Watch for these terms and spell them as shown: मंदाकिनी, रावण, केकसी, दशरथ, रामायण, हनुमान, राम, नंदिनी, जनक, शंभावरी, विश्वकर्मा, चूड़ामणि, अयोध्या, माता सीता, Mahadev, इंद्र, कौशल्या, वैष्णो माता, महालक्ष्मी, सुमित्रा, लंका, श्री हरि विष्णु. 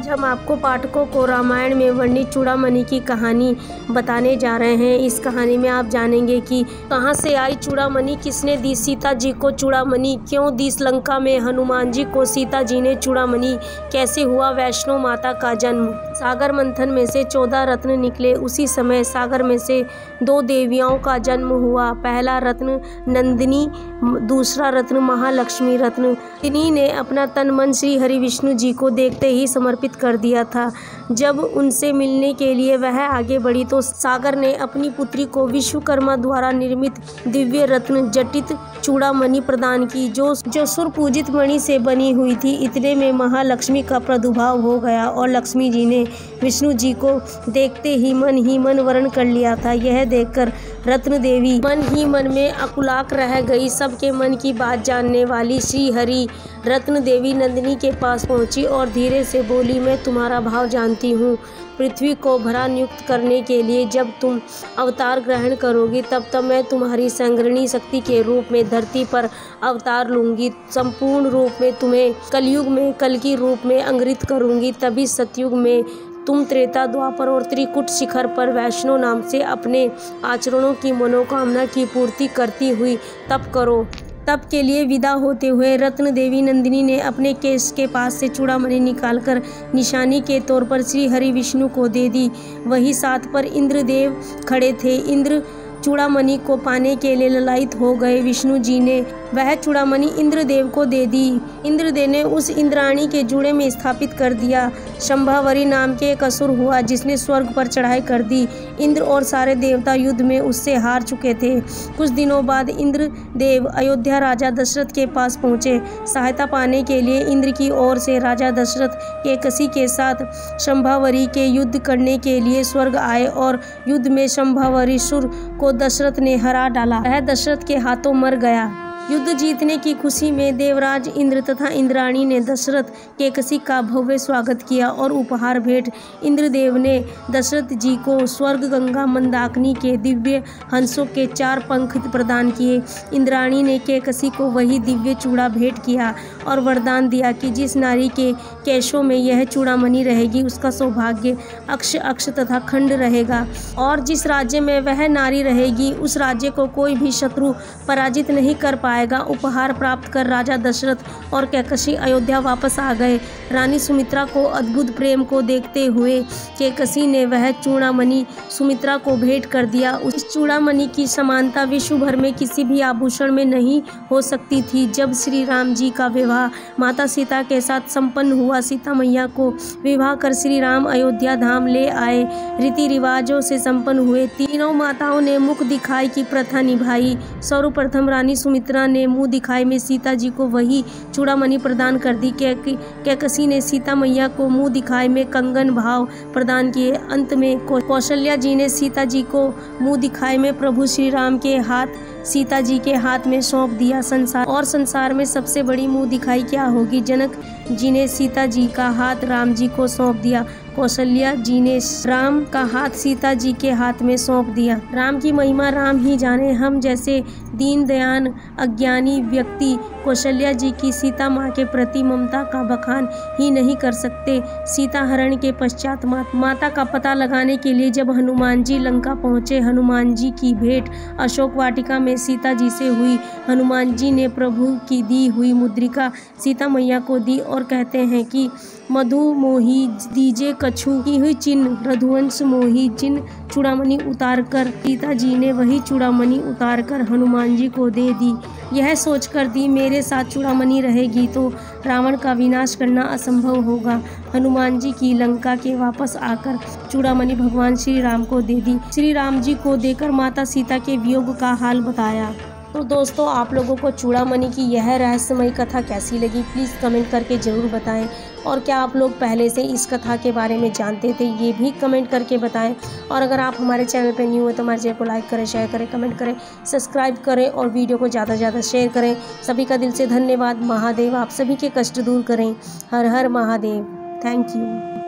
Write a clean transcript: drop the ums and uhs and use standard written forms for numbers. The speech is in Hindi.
आज हम आपको पाठकों को रामायण में वर्णित चूड़ामणि की कहानी बताने जा रहे हैं। इस कहानी में आप जानेंगे कि कहां से आई चूड़ामणि, किसने दी सीता जी को चूड़ामणि, क्यों दी लंका में हनुमान जी को सीता जी ने चूड़ामणि, कैसे हुआ वैष्णो माता का जन्म। सागर मंथन में से 14 रत्न निकले। उसी समय सागर में से 2 देवियाओं का जन्म हुआ। पहला रत्न नंदिनी, दूसरा रत्न महालक्ष्मी रत्न। इन्हीं ने अपना तन मन श्री हरि विष्णु जी को देखते ही समर्पित कर दिया था। जब उनसे मिलने के लिए वह आगे बढ़ी तो सागर ने अपनी पुत्री को विश्वकर्मा द्वारा निर्मित दिव्य रत्न जटित चूड़ामणि प्रदान की, जो सुर पूजित मणि से बनी हुई थी। इतने में महालक्ष्मी का प्रादुर्भाव हो गया और लक्ष्मी जी ने विष्णु जी को देखते ही मन वरण कर लिया था। यह देखकर रत्न देवी मन ही मन में अकुलाक रह गई। सबके मन की बात जानने वाली श्री हरि रत्न देवी नंदिनी के पास पहुंची और धीरे से बोली, मैं तुम्हारा भाव जानती हूँ। पृथ्वी को भरा नियुक्त करने के लिए जब तुम अवतार ग्रहण करोगी तब मैं तुम्हारी संग्रहणी शक्ति के रूप में धरती पर अवतार लूँगी। संपूर्ण रूप में तुम्हें कलयुग में कल्कि रूप में अंकित करूँगी। तभी सतयुग में तुम त्रेता, द्वापर और त्रिकुट शिखर पर वैष्णो नाम से अपने आचरणों की मनोकामना की पूर्ति करती हुई तप करो। तप के लिए विदा होते हुए रत्न देवी नंदिनी ने अपने केश के पास से चूड़ामणि निकालकर निशानी के तौर पर श्री हरि विष्णु को दे दी। वहीं साथ पर इंद्रदेव खड़े थे। इंद्र चूड़ामणि को पाने के लिए ललायित हो गए। विष्णु जी ने वह चूड़ामणि इंद्रदेव को दे दी। इंद्रदेव ने उस इंद्राणी के जूड़े में स्थापित कर दिया। शंभावरी नाम के एक असुर हुआ जिसने स्वर्ग पर चढ़ाई कर दी। इंद्र और सारे देवता युद्ध में उससे हार चुके थे। कुछ दिनों बाद इंद्रदेव अयोध्या राजा दशरथ के पास पहुँचे। सहायता पाने के लिए इंद्र की ओर से राजा दशरथ केकसी के साथ शंभावरी के युद्ध करने के लिए स्वर्ग आए और युद्ध में शंभावरी सुर को दशरथ ने हरा डाला। वह दशरथ के हाथों मर गया। युद्ध जीतने की खुशी में देवराज इंद्र तथा इंद्राणी ने दशरथ केकसी का भव्य स्वागत किया और उपहार भेंट। इंद्रदेव ने दशरथ जी को स्वर्ग गंगा मंदाकिनी के दिव्य हंसों के 4 पंख प्रदान किए। इंद्राणी ने केकसी को वही दिव्य चूड़ा भेंट किया और वरदान दिया कि जिस नारी के केशों में यह चूड़ामणि रहेगी उसका सौभाग्य अक्ष अक्ष तथा खंड रहेगा और जिस राज्य में वह नारी रहेगी उस राज्य को कोई भी शत्रु पराजित नहीं कर पाएगा। उपहार प्राप्त कर राजा दशरथ और केकसी अयोध्या वापस आ गए। रानी सुमित्रा को अद्भुत प्रेम को देखते हुए केकसी ने वह चूड़ामणि सुमित्रा को भेंट कर दिया। उस चूड़ामणि की समानता विश्व भर में किसी भी आभूषण में नहीं हो सकती थी। जब श्री राम जी का विवाह माता सीता के साथ संपन्न हुआ, सीता मैया को विवाह कर श्री राम अयोध्या धाम ले आए। रीति रिवाजों से संपन्न हुए। तीनों माताओं ने मुख दिखाई की प्रथा निभाई। सर्वप्रथम रानी सुमित्रा ने मुंह दिखाई में सीता जी को वही चूड़ामणि प्रदान कर दी। केकसी ने सीता मैया को मुंह दिखाई में कंगन भाव प्रदान किए। अंत में कौशल्या जी ने सीता जी को मुंह दिखाई में प्रभु श्री राम के हाथ सीता जी के हाथ में सौंप दिया। संसार में सबसे बड़ी मुंह दिखाई क्या होगी। जनक जी ने सीता जी का हाथ राम जी को सौंप दिया। कौशल्या जी ने राम का हाथ सीता जी के हाथ में सौंप दिया। राम की महिमा राम ही जाने। हम जैसे दीन दयान अज्ञानी व्यक्ति कौशल्या जी की सीता माँ के प्रति ममता का बखान ही नहीं कर सकते। सीता हरण के पश्चात माता का पता लगाने के लिए जब हनुमान जी लंका पहुँचे, हनुमान जी की भेंट अशोक वाटिका में सीता जी से हुई। हनुमान जी ने प्रभु की दी हुई मुद्रिका सीता मैया को दी और कहते हैं कि मधु मोही दीजे कछु की हुई चिन्ह रघुवंश मोही चिन्ह चूड़ामणि उतारकर सीता जी ने वही चूड़ामणि उतारकर हनुमान जी को दे दी। यह सोच कर दी मेरे साथ चूड़ामणि रहेगी तो रावण का विनाश करना असंभव होगा। हनुमान जी की लंका के वापस आकर चूड़ामणि भगवान श्री राम को दे दी। श्री राम जी को देकर माता सीता के वियोग का हाल बताया। तो दोस्तों, आप लोगों को चूड़ामणि की यह रहस्यमयी कथा कैसी लगी प्लीज़ कमेंट करके ज़रूर बताएं। और क्या आप लोग पहले से इस कथा के बारे में जानते थे, ये भी कमेंट करके बताएं। और अगर आप हमारे चैनल पर न्यू हो तो हमारे चैनल को लाइक करें, शेयर करें, कमेंट करें, सब्सक्राइब करें और वीडियो को ज़्यादा से ज़्यादा शेयर करें। सभी का दिल से धन्यवाद। महादेव आप सभी के कष्ट दूर करें। हर हर महादेव। Thank you.